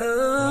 Oh.